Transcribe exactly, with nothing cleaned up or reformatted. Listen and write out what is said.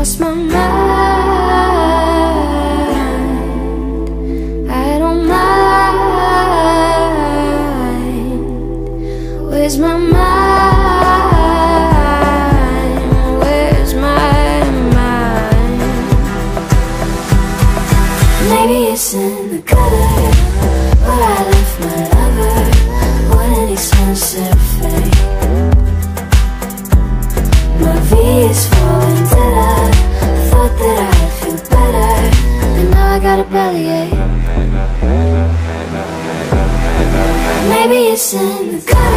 lost my mind. I don't mind. Where's my mind? Where's my mind? Maybe it's in the color where I left my lover. What an expensive fate. My V is falling dead. I thought that I'd feel better, and now I got a bellyache. Maybe it's in the car.